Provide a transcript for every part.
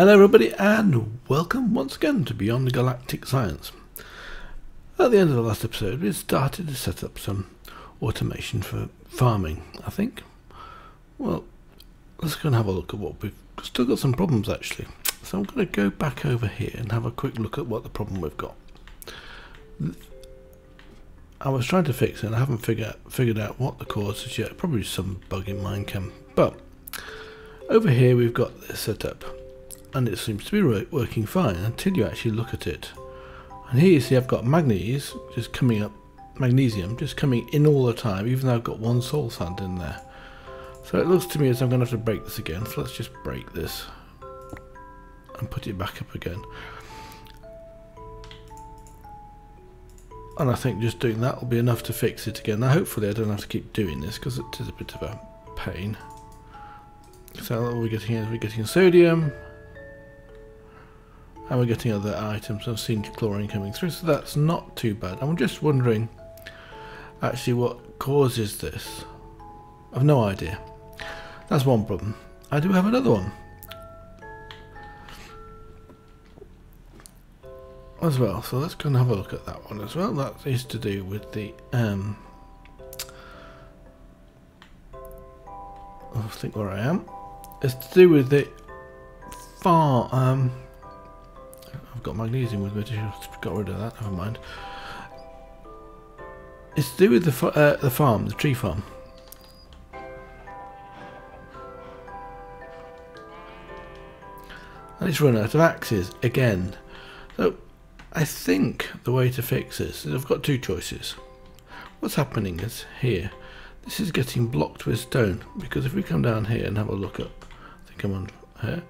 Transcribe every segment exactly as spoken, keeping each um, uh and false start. Hello everybody and welcome once again to Beyond Galactic Science. At the end of the last episode we started to set up some automation for farming, I think. Well, let's go and have a look at what we've still got some problems actually. So I'm going to go back over here and have a quick look at what the problem we've got. I was trying to fix it and I haven't figured, figured out what the cause is yet. Probably some bug in Minecam. But over here we've got this set up. And it seems to be working fine until you actually look at it. And here you see I've got manganese just coming up, magnesium just coming in all the time, even though I've got one soul sand in there. So it looks to me as I'm going to have to break this again. So let's just break this and put it back up again. And I think just doing that will be enough to fix it again. Now hopefully I don't have to keep doing this because it is a bit of a pain. So what we're getting is we're getting sodium. And we're getting other items. I've seen chlorine coming through, so that's not too bad. I'm just wondering actually what causes this. I've no idea. That's one problem. I do have another one as well, so let's go and have a look at that one as well. That is to do with the um I think where I am. It's to do with the far um I've got magnesium with me, just got rid of that, never mind. It's to do with the, uh, the farm, the tree farm. And it's run out of axes again. So I think the way to fix this is I've got two choices. What's happening is here, this is getting blocked with stone, because if we come down here and have a look at, I think I'm on here.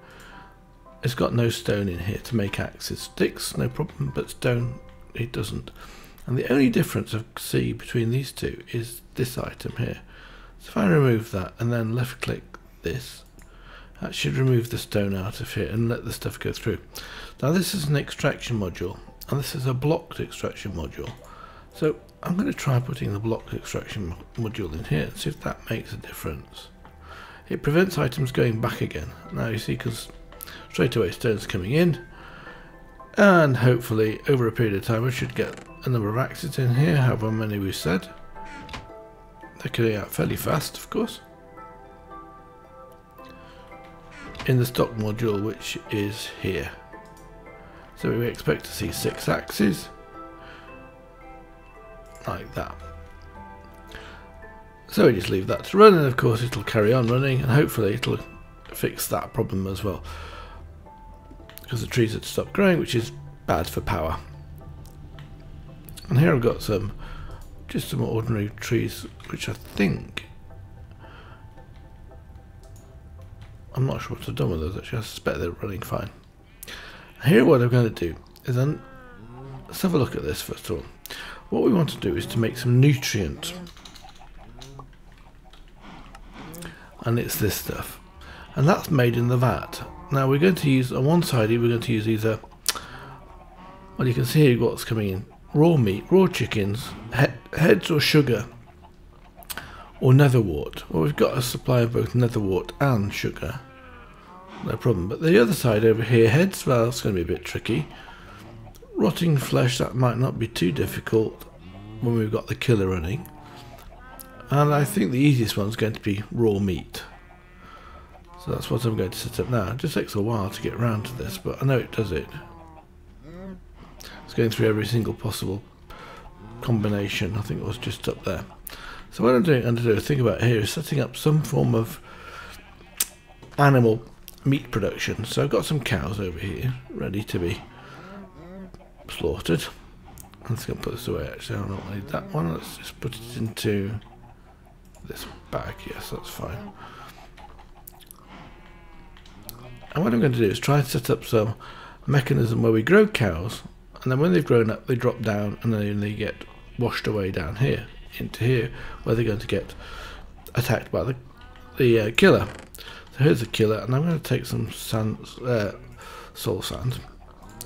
It's got no stone in here to make axes. Sticks, no problem, but stone, it doesn't. And the only difference I see between these two is this item here. So if I remove that and then left click this, that should remove the stone out of here and let the stuff go through. Now this is an extraction module, and this is a blocked extraction module. So I'm going to try putting the blocked extraction module in here and see if that makes a difference. It prevents items going back again. Now you see, because straight away stone's coming in, and hopefully over a period of time we should get a number of axes in here, however many we said. They're going out fairly fast, of course, in the stock module, which is here. So we expect to see six axes like that. So we just leave that to run, and of course it'll carry on running, and hopefully it'll fix that problem as well, because the trees had stopped growing, which is bad for power. And here I've got some just some ordinary trees, which I think I'm not sure what I've done with those actually. I suspect they're running fine. Here what I'm going to do is then let's have a look at this first of all. What we want to do is to make some nutrient, and it's this stuff. And that's made in the vat. Now we're going to use, on one side we're going to use either, well you can see what's coming in, raw meat, raw chickens, he heads or sugar, or netherwort. Well, we've got a supply of both netherwort and sugar, no problem. But the other side over here, heads, well that's going to be a bit tricky. Rotting flesh, that might not be too difficult when we've got the killer running. And I think the easiest one's going to be raw meat. So that's what I'm going to set up now. It just takes a while to get around to this, but I know it does it. It's going through every single possible combination. I think it was just up there. So what I'm doing, and to think about here, is setting up some form of animal meat production. So I've got some cows over here ready to be slaughtered. I'm just going to put this away actually. I don't need that one. Let's just put it into this bag. Yes, that's fine. And what I'm going to do is try and set up some mechanism where we grow cows, and then when they've grown up they drop down and then they get washed away down here into here, where they're going to get attacked by the, the uh, killer. So here's the killer, and I'm going to take some sand, uh, soul sand.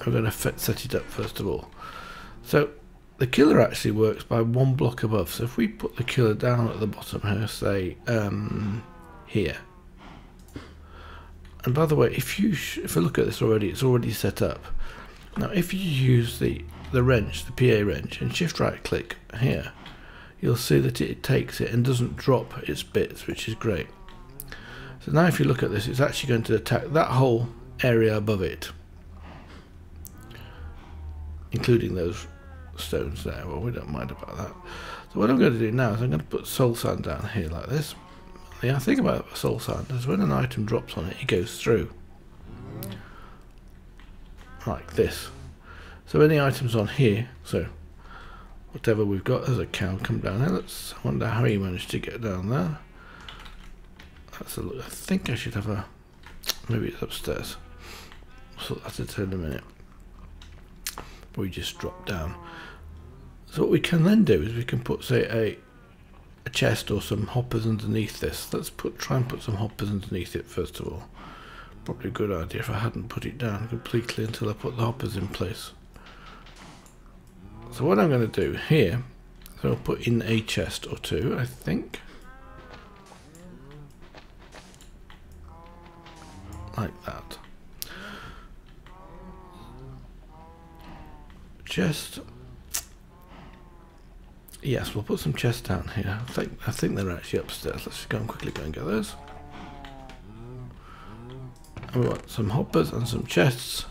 I'm going to set it up first of all. So the killer actually works by one block above, so if we put the killer down at the bottom here, say um, here, And by the way, if you sh if I look at this already, it's already set up. Now, if you use the the wrench, the P A wrench, and shift right click here, you'll see that it takes it and doesn't drop its bits, which is great. So now if you look at this, it's actually going to attack that whole area above it, including those stones there. Well, we don't mind about that. So what I'm going to do now is I'm going to put soul sand down here like this. The thing about soul sand is when an item drops on it, it goes through like this. So any items on here, so whatever we've got, there's a cow come down there. Let's wonder how he managed to get down there. That's a look. I think I should have a, maybe it's upstairs. So that's it in a minute. We just drop down. So what we can then do is we can put, say, a, a chest or some hoppers underneath this. Let's put try and put some hoppers underneath it first of all. Probably a good idea if I hadn't put it down completely until I put the hoppers in place. So what I'm going to do here is I'll put in a chest or two, I think. Like that. Chest. Yes, we'll put some chests down here. I think, I think they're actually upstairs. Let's just go and quickly go and get those. And we want some hoppers and some chests.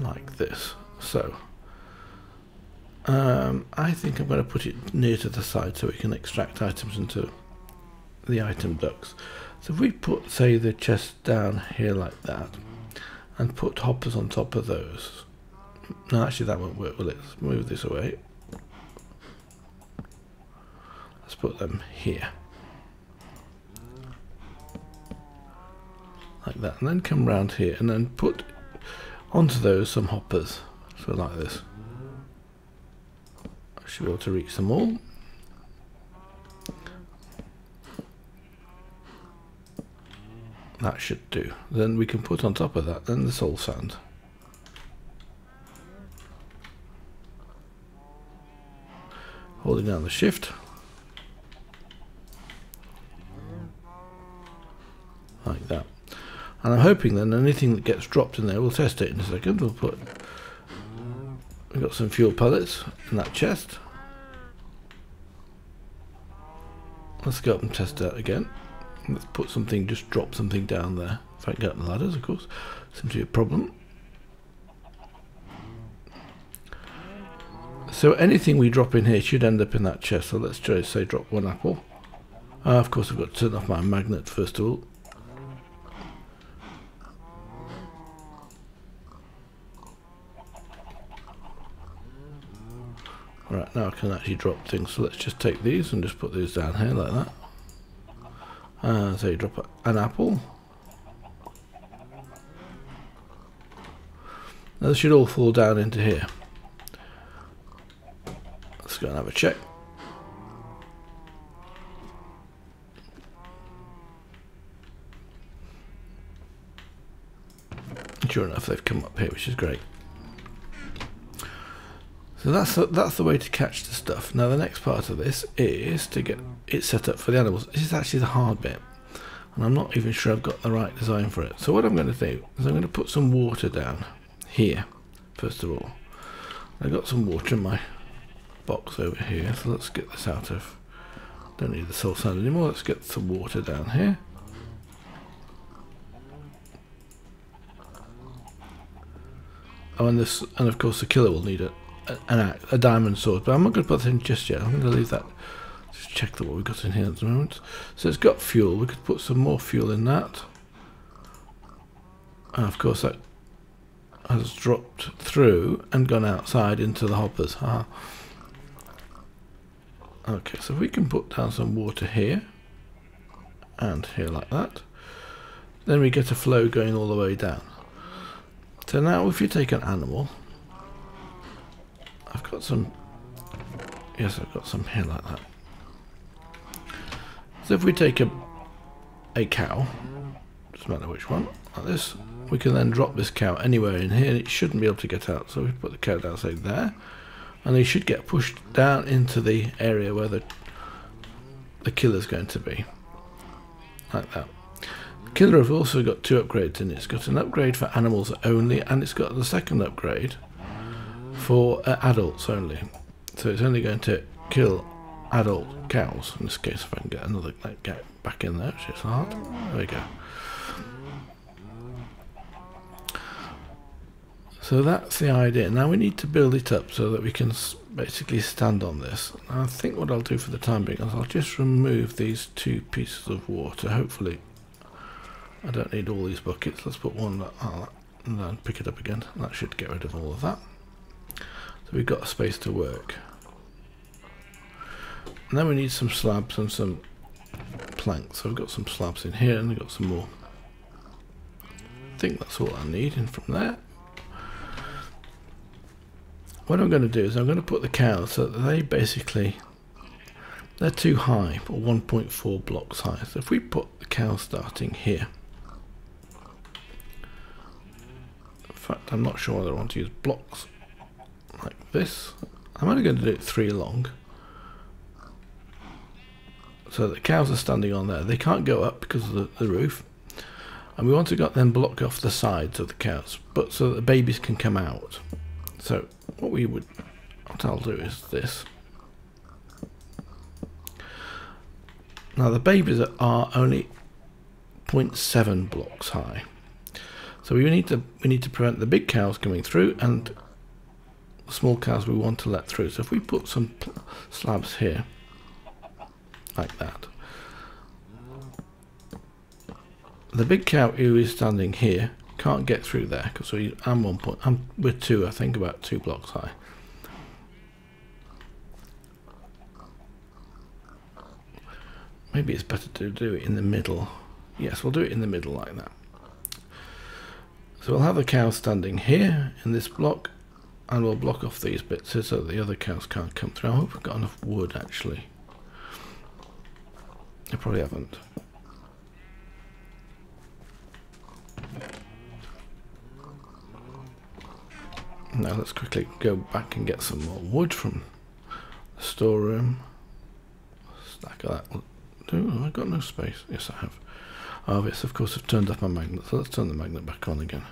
Like this. So um, I think I'm going to put it near to the side so we can extract items into the item ducts. So if we put, say, the chest down here like that and put hoppers on top of those. No, actually that won't work, will it? Let's move this away. Let's put them here like that, and then come round here and then put onto those some hoppers, so like this. I should be able to reach them all. That should do. Then we can put on top of that then the soul sand. Holding down the shift. Like that. And I'm hoping then anything that gets dropped in there, we'll test it in a second. We'll put, we've got some fuel pellets in that chest. Let's go up and test that again. Let's put something, just drop something down there. If I can get up the ladders, of course. Seems to be a problem. So anything we drop in here should end up in that chest. So let's just say drop one apple. Uh, of course, I've got to turn off my magnet first of all. Right, now I can actually drop things, so let's just take these and just put these down here like that. Uh, so you drop an apple. Now this should all fall down into here. Let's go and have a check. Sure enough, they've come up here, which is great. So that's the, that's the way to catch the stuff. Now the next part of this is to get it set up for the animals. This is actually the hard bit, and I'm not even sure I've got the right design for it. So what I'm going to do is I'm going to put some water down here, first of all. I've got some water in my box over here, so let's get this out of... Don't need the soul sand anymore, let's get some water down here. Oh, and, this, and of course the killer will need it. An, a diamond sword, but I'm not going to put that in just yet. I'm going to leave that. Just check that what we've got in here at the moment. So it's got fuel. We could put some more fuel in that. And of course that has dropped through and gone outside into the hoppers. Ah. Okay, so we can put down some water here and here like that. Then we get a flow going all the way down. So now if you take an animal, I've got some, yes, I've got some here like that. So if we take a a cow, doesn't matter which one, like this, we can then drop this cow anywhere in here and it shouldn't be able to get out. So we put the cow down, say, there, and they should get pushed down into the area where the the killer's going to be. Like that. Killer have also got two upgrades in it. It's got an upgrade for animals only, and it's got the second upgrade for uh, adults only. So it's only going to kill adult cows. In this case, if I can get another like, get back in there, which is hard. There we go. So that's the idea. Now we need to build it up so that we can basically stand on this. And I think what I'll do for the time being is I'll just remove these two pieces of water. Hopefully I don't need all these buckets. Let's put one like that and then pick it up again. That should get rid of all of that. So we've got a space to work. And then we need some slabs and some planks. So we've got some slabs in here and we've got some more. I think that's all I need. And from there, what I'm going to do is I'm going to put the cows so that they basically, they're too high, or one point four blocks high. So if we put the cows starting here, in fact I'm not sure whether I want to use blocks like this. I'm only going to do it three long. So the cows are standing on there. They can't go up because of the, the roof. And we want to got them block off the sides of the cows, but so that the babies can come out. So what we would, what I'll do is this. Now the babies are only zero point seven blocks high, so we need to we need to prevent the big cows coming through, and the small cows we want to let through. So if we put some slabs here, like that, the big cow who is standing here can't get through there because we I'm one point I'm we're two I think about two blocks high. Maybe it's better to do it in the middle. Yes, we'll do it in the middle like that. So we'll have the cows standing here in this block, and we'll block off these bits here so that the other cows can't come through. I hope I've got enough wood actually. I probably haven't. Now let's quickly go back and get some more wood from the storeroom. Stack of that. Do oh, I got no space? Yes, I have. Oh, yes, of course, I've turned off my magnet. So let's turn the magnet back on again.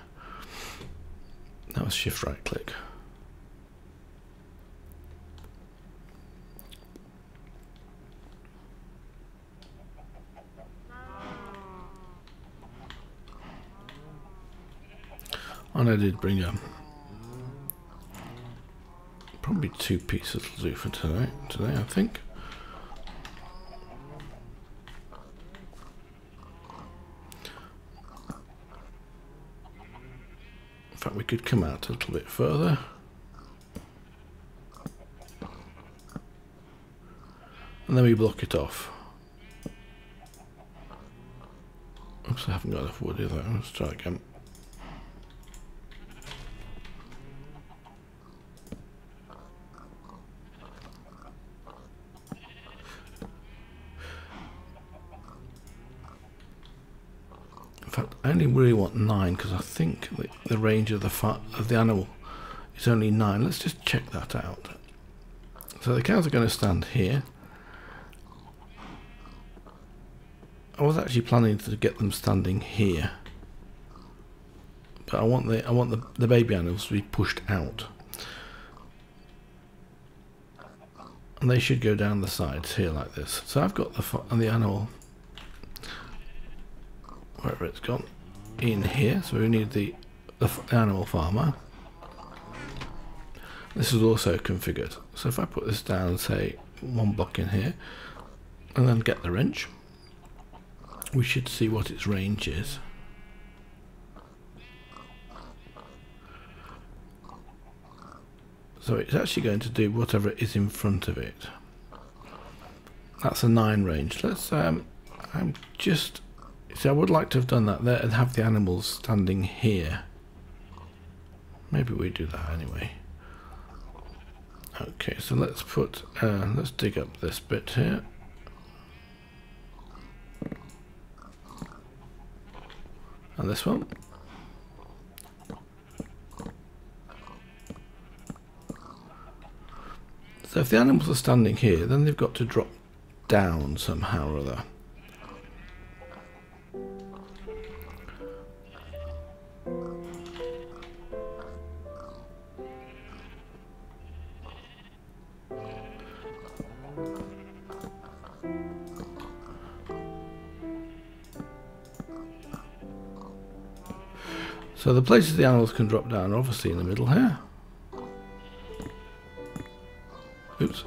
That was shift right click. And I did bring um probably two pieces will do for tonight. Today, I think. In fact, we could come out a little bit further. And then we block it off. Oops, I haven't got enough wood either. Let's try again. I only really want nine because I think the, the range of the fa of the animal is only nine. Let's just check that out. So the cows are going to stand here. I was actually planning to get them standing here, but I want the I want the, the baby animals to be pushed out, and they should go down the sides here like this. So I've got the fa and the animal. Wherever it's gone, in here. So we need the, the animal farmer. This is also configured. So if I put this down, say one block in here, and then get the wrench, we should see what its range is. So it's actually going to do whatever is in front of it. That's a nine range. Let's. Um, I'm just. See, I would like to have done that there and have the animals standing here. Maybe we do that anyway. Okay, so let's put, uh, let's dig up this bit here. And this one. So if the animals are standing here, then they've got to drop down somehow or other. So the places the animals can drop down are obviously in the middle here. Oops.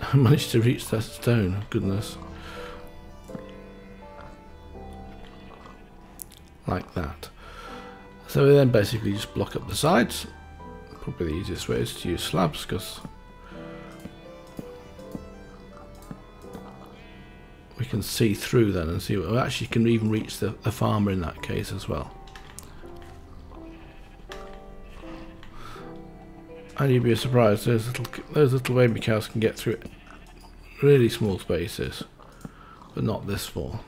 I managed to reach that stone, goodness. Like that. So we then basically just block up the sides. Probably the easiest way is to use slabs, because we can see through then and see what we actually can even reach the, the farmer in that case as well. And you'd be surprised, those little, those little baby cows can get through really small spaces, but not this small.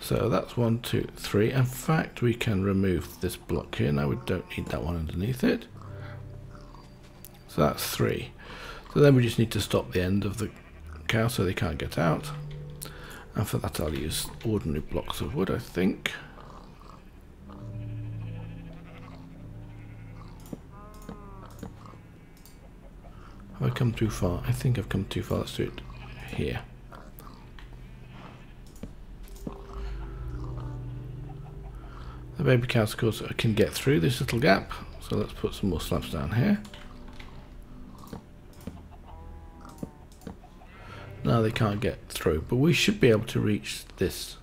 So that's one, two, three. In fact, we can remove this block here. Now we don't need that one underneath it. So that's three. So then we just need to stop the end of the cow so they can't get out. And for that I'll use ordinary blocks of wood, I think. Have I come too far? I think I've come too far. Let's do it here. The baby cows, of course, can get through this little gap. So let's put some more slabs down here. Now they can't get through, but we should be able to reach this.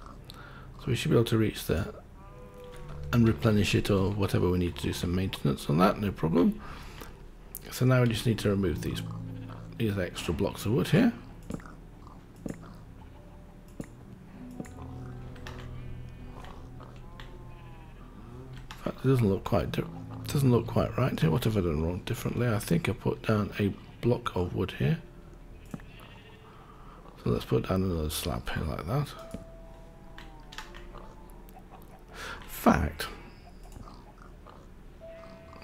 So we should be able to reach there and replenish it or whatever we need to do some maintenance on that, no problem. So now we just need to remove these these extra blocks of wood here. In fact, it doesn't look quite doesn't look quite right here. What have I done wrong differently? I think I put down a block of wood here. So let's put down another slab here like that. In fact,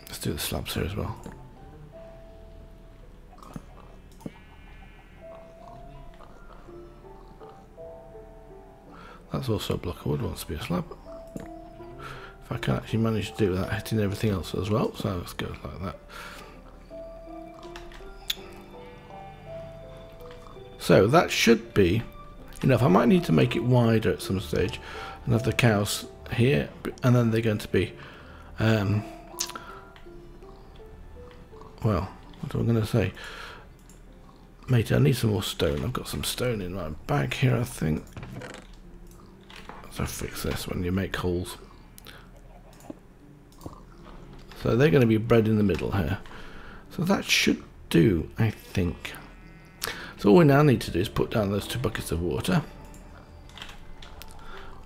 let's do the slabs here as well. That's also a block of wood, wants to be a slab. If I can actually manage to do that, hitting everything else as well, so let's go like that. So that should be enough. I might need to make it wider at some stage and have the cows here, and then they're going to be, um, well, what am I going to say? Mate, I need some more stone. I've got some stone in my bag here, I think. So fix this when you make holes. So they're going to be bred in the middle here. So that should do, I think. So all we now need to do is put down those two buckets of water.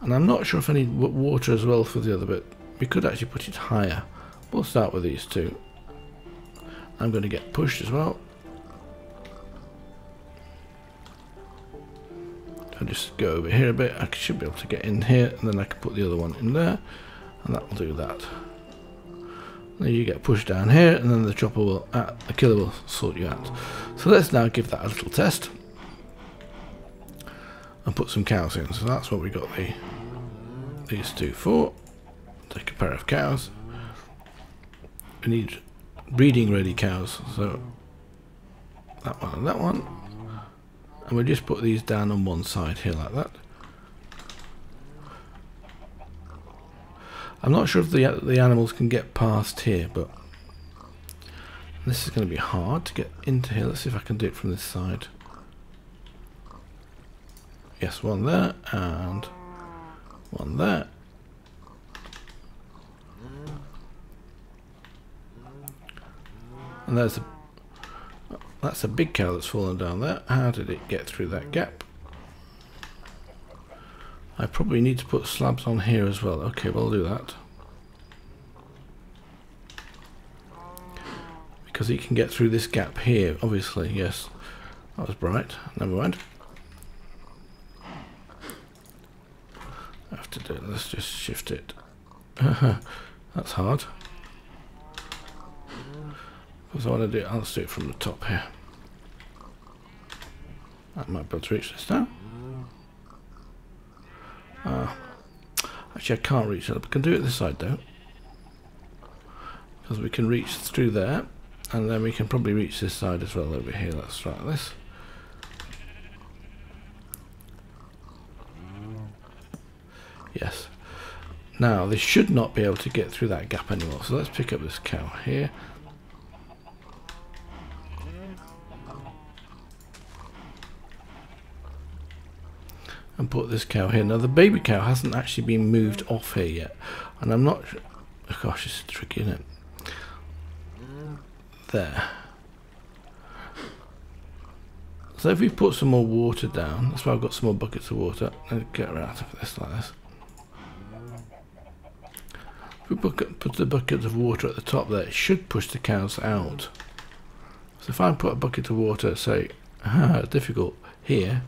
And I'm not sure if I need water as well for the other bit. We could actually put it higher. We'll start with these two. I'm going to get pushed as well. I'll just go over here a bit. I should be able to get in here, and then I can put the other one in there, and that will do that. Then you get pushed down here, and then the chopper will, uh, the killer will sort you out. So let's now give that a little test, and put some cows in. So that's what we got the these two for. Take a pair of cows. We need breeding-ready cows. So that one and that one. And we'll just put these down on one side here like that. I'm not sure if the, the animals can get past here, but this is going to be hard to get into here. Let's see if I can do it from this side. Yes, one there and one there. And there's a That's a big cow that's fallen down there. How did it get through that gap? I probably need to put slabs on here as well. Okay, we'll do that. Because he can get through this gap here, obviously, yes. That was bright. Never mind. I have to do it. Let's just shift it. That's hard. Because I want to do it, I'll do it from the top here. I might be able to reach this now. Uh, actually, I can't reach it. I can do it this side though, because we can reach through there, and then we can probably reach this side as well over here. Let's try this. Yes. Now they should not be able to get through that gap anymore. So let's pick up this cow here. And put this cow here. Now the baby cow hasn't actually been moved off here yet. And I'm not sure. Oh gosh, it's tricky, isn't it? There. So if we put some more water down, that's why I've got some more buckets of water. Let's get out of this like this. If we bucket, put the bucket of water at the top there, it should push the cows out. So if I put a bucket of water, say, ah, difficult, here.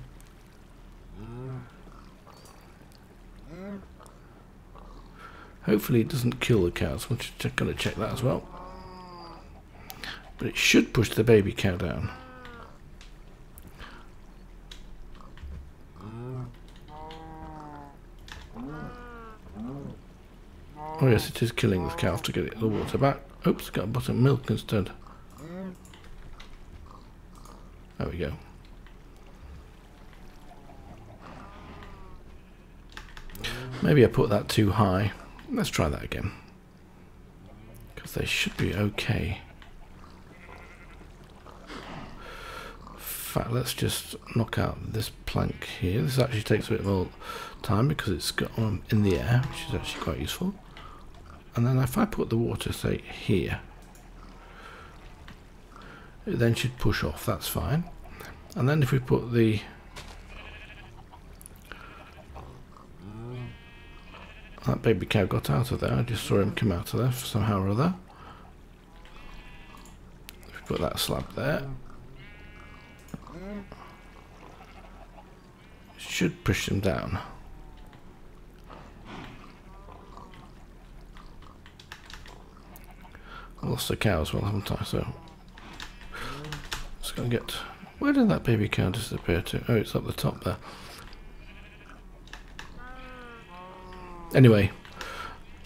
Hopefully it doesn't kill the cows. We're just going to check that as well. But it should push the baby cow down. Oh yes, it is killing the cow to get it the water back. Oops, got a bottle of milk instead. There we go. Maybe I put that too high. Let's try that again, because they should be okay. In fact, let's just knock out this plank here. This actually takes a bit more time because it's got um, in the air, which is actually quite useful. And then if I put the water, say, here, it then should push off, that's fine. And then if we put the... That baby cow got out of there, I just saw him come out of there somehow or other. If we put that slab there, it should push him down. I lost the cow as well, haven't I? So let's go and get... Where did that baby cow disappear to? Oh, it's up the top there. Anyway,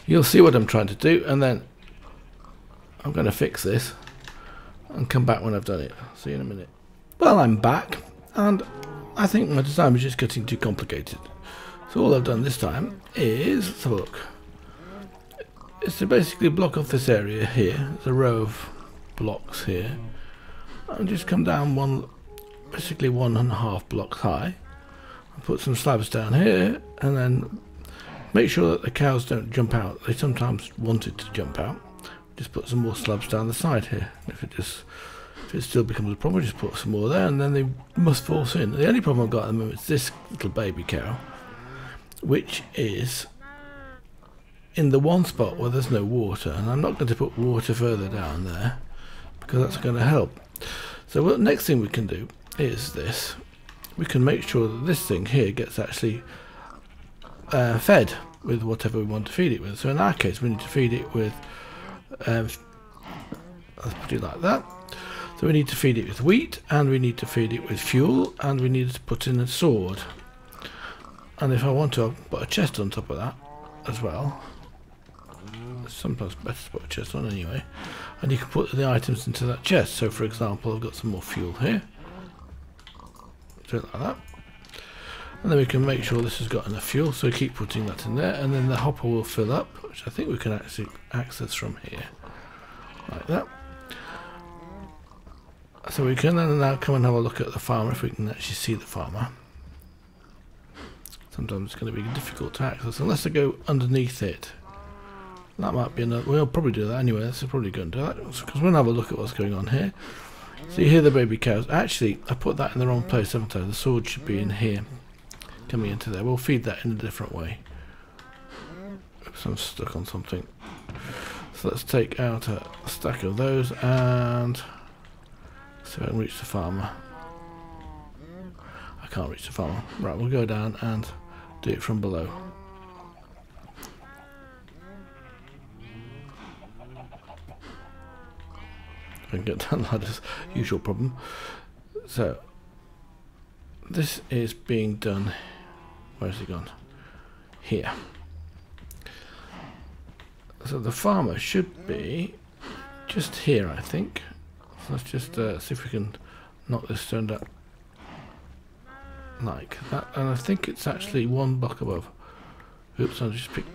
you'll see what I'm trying to do, and then I'm going to fix this and come back when I've done it. See you in a minute. Well, I'm back, and I think my design was just getting too complicated. So all I've done this time is, let's have a look. It's to basically block off this area here. There's a row of blocks here, and just come down one, basically one and a half blocks high. I put some slabs down here, and then make sure that the cows don't jump out. They sometimes wanted to jump out. Just put some more slabs down the side here. If it just, if it still becomes a problem, just put some more there, and then they must force in. The only problem I've got at the moment is this little baby cow, which is in the one spot where there's no water, and I'm not going to put water further down there because that's going to help. So what the next thing we can do is this. We can make sure that this thing here gets actually Uh, fed with whatever we want to feed it with. So in our case, we need to feed it with um, let's put it like that. So we need to feed it with wheat, and we need to feed it with fuel, and we need to put in a sword. And if I want to, I'll put a chest on top of that as well. It's sometimes better to put a chest on anyway. And you can put the items into that chest. So for example, I've got some more fuel here. Do it like that. And then we can make sure this has got enough fuel, so keep putting that in there, and then the hopper will fill up, which I think we can actually access from here, like that. So we can then now come and have a look at the farmer, if we can actually see the farmer. Sometimes it's going to be difficult to access, unless I go underneath it. That might be another, we'll probably do that anyway, that's probably going to do that, because we'll have a look at what's going on here. So you hear the baby cows, actually I put that in the wrong place, haven't I? The sword should be in here. Coming into there, we'll feed that in a different way. Oops, I'm stuck on something. So let's take out a stack of those and so I can reach the farmer. I can't reach the farmer. Right, we'll go down and do it from below. I can get down ladders, usual problem. So this is being done. Where's it gone? Here. So the farmer should be just here, I think. So let's just uh, see if we can knock this turned up like that. And I think it's actually one block above. Oops, I just picked.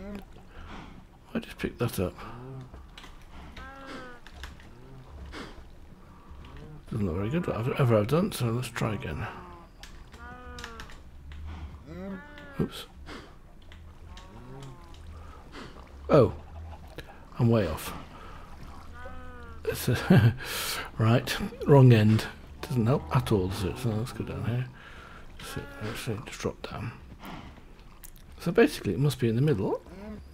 I just picked that up. Doesn't look very good, whatever I've done, so let's try again. Oops. Oh, I'm way off. It's a right, wrong end. Doesn't help at all, does it? So let's go down here. So, actually, just drop down. So basically, it must be in the middle.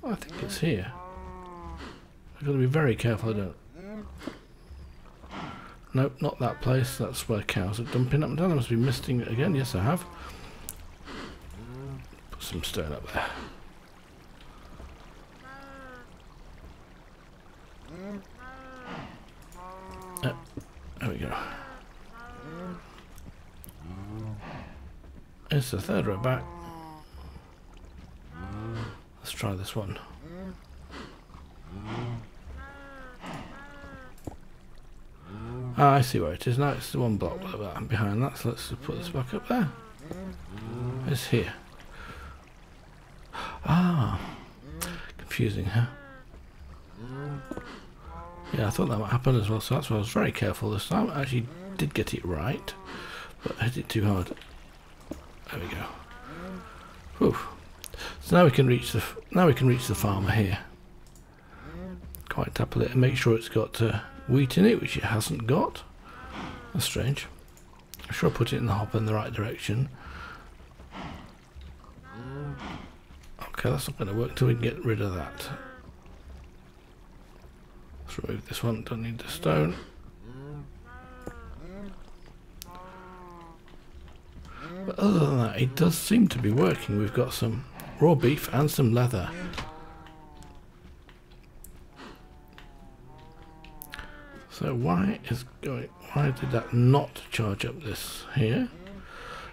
I think it's here. I've got to be very careful I don't. Nope, not that place. That's where cows are dumping up and down. I must be misting it again. Yes, I have. Put some stone up there. Oh, there we go. It's the third row back. Let's try this one. Ah, I see where it is now. It's the one block behind that, so let's just put this back up there. It's here. Ah, confusing, huh? Yeah, I thought that might happen as well, so that's why I was very careful this time. I actually did get it right, but I hit it too hard. There we go. Whew. So now we can reach the now we can reach the farmer here quite happily, and make sure it's got. Uh, wheat in it, which it hasn't got. That's strange. I sure put it in the hopper in the right direction. Okay, that's not going to work until we can get rid of that. Let's remove this one. Don't need the stone. But other than that, it does seem to be working. We've got some raw beef and some leather. So why is going? Why did that not charge up this here?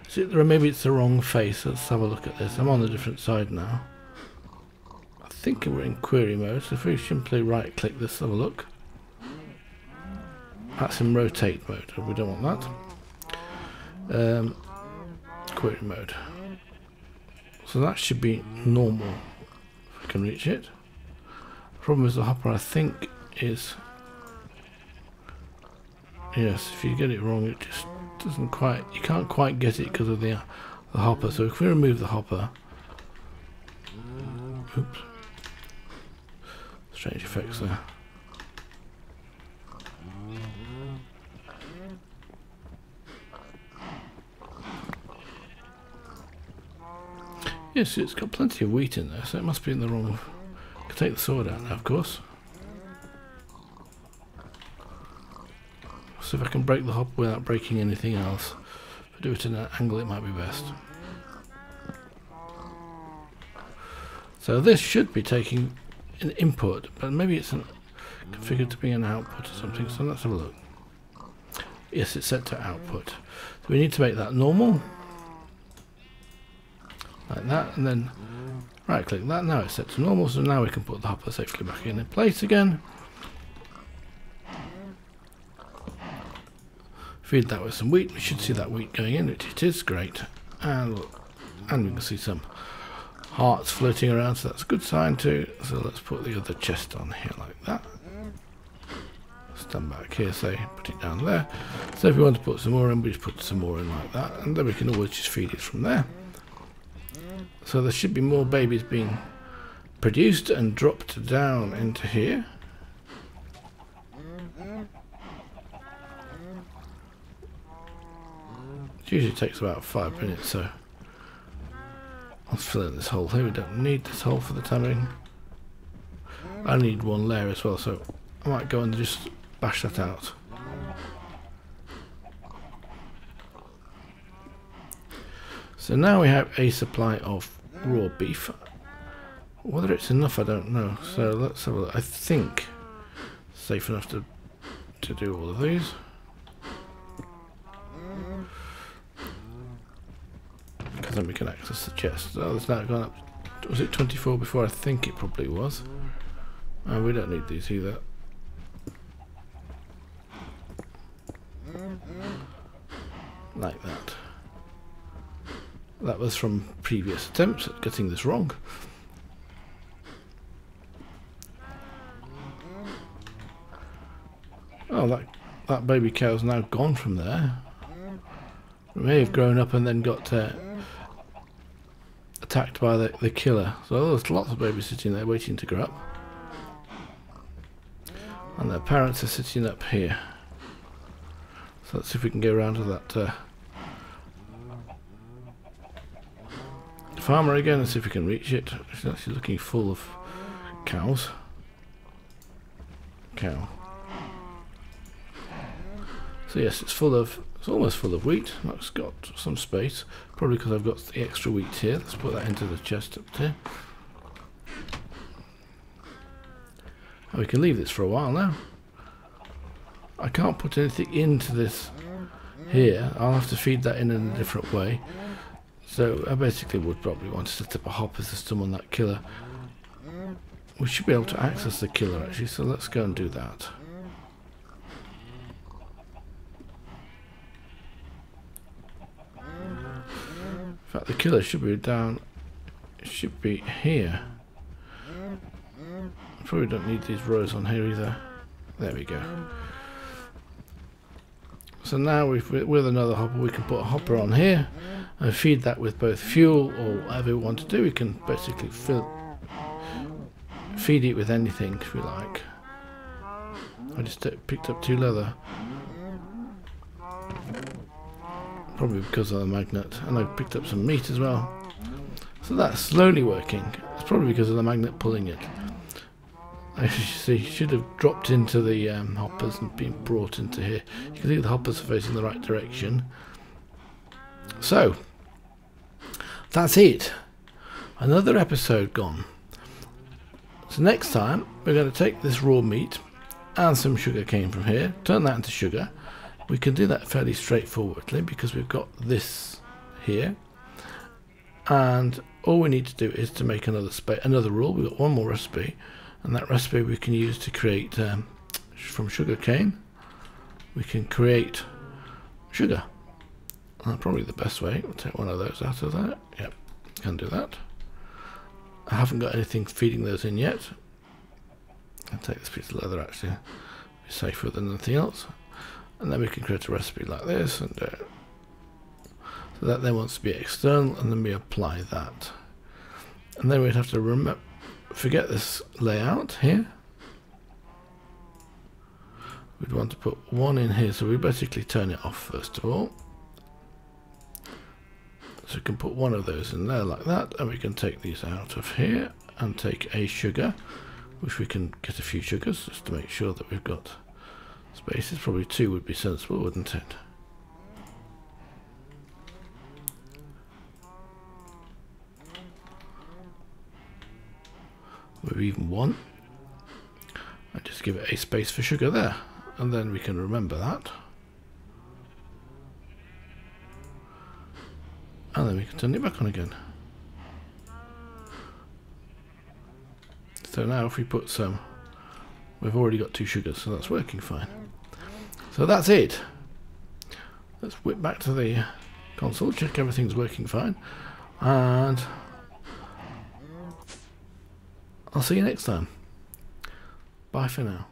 Is it there? Maybe it's the wrong face. Let's have a look at this. I'm on a different side now. I think we're in query mode. So if we simply right-click this, have a look. That's in rotate mode. We don't want that. Um, query mode. So that should be normal. If we can reach it. The problem is the hopper. I think is. Yes, if you get it wrong, it just doesn't quite. You can't quite get it because of the, the hopper. So if we remove the hopper, oops, strange effects there. Yes, it's got plenty of wheat in there, so it must be in the wrong. I can take the sword out now, of course. So if I can break the hopper without breaking anything else. If I do it in an angle, it might be best. So this should be taking an input, but maybe it's an, configured to be an output or something. So let's have a look. Yes, it's set to output. So we need to make that normal. Like that, and then right click that. Now it's set to normal, so now we can put the hopper safely back in place again. Feed that with some wheat. We should see that wheat going in. It, it is great, and look, and we can see some hearts floating around, so that's a good sign too. So let's put the other chest on here like that. Stand back here, say put it down there. So if we want to put some more in, we just put some more in like that, and then we can always just feed it from there. So there should be more babies being produced and dropped down into here. It usually takes about five minutes, so I'll fill in this hole here. We don't need this hole for the time being. I need one layer as well, so I might go and just bash that out. So now we have a supply of raw beef. Whether it's enough, I don't know. So let's have a look. I think it's safe enough to to do all of these. then we can access the chest. Oh, it's now gone up. Was it twenty-four before? I think it probably was. And oh, we don't need these either. Like that. That was from previous attempts at getting this wrong. Oh, that, that baby cow's now gone from there. It may have grown up and then got uh, attacked by the, the killer. So there's lots of babies sitting there waiting to grow up. And their parents are sitting up here. So let's see if we can go around to that uh, farmer again and see if we can reach it. It's actually looking full of cows. Cow. So yes, it's full of, it's almost full of wheat. That's got some space, probably because I've got the extra wheat here. Let's put that into the chest up there. And we can leave this for a while now. I can't put anything into this here. I'll have to feed that in in a different way. So I basically would probably want to set up a hopper system on that killer. We should be able to access the killer actually, so let's go and do that. In fact, the killer should be down, should be here. I probably don't need these rows on here either. There we go. So now we've, with another hopper, we can put a hopper on here and feed that with both fuel or whatever we want to do. We can basically fill, feed it with anything if we like. I just picked up two leather. Probably because of the magnet. And I picked up some meat as well. So that's slowly working. It's probably because of the magnet pulling it. As you see, it should have dropped into the um, hoppers and been brought into here. You can see the hoppers are facing the right direction. So, that's it. Another episode gone. So next time, we're going to take this raw meat and some sugar cane from here, turn that into sugar. We can do that fairly straightforwardly because we've got this here. And all we need to do is to make another space, another roll. We've got one more recipe. And that recipe we can use to create um, from sugar cane. We can create sugar. Uh, probably the best way. We'll take one of those out of that. Yep, can do that. I haven't got anything feeding those in yet. I'll take this piece of leather actually. It's safer than anything else. And then we can create a recipe like this, and uh, so that then wants to be external, and then we apply that. And then we'd have to remember. Forget this layout here. We'd want to put one in here, so we basically turn it off first of all. So we can put one of those in there like that, and we can take these out of here and take a sugar, which we can get a few sugars just to make sure that we've got spaces. Probably two would be sensible, wouldn't it? Maybe even one. I just give it a space for sugar there, and then we can remember that, and then we can turn it back on again. So now if we put some, we've already got two sugars, so that's working fine. So that's it. Let's whip back to the console, check everything's working fine, and I'll see you next time. Bye for now.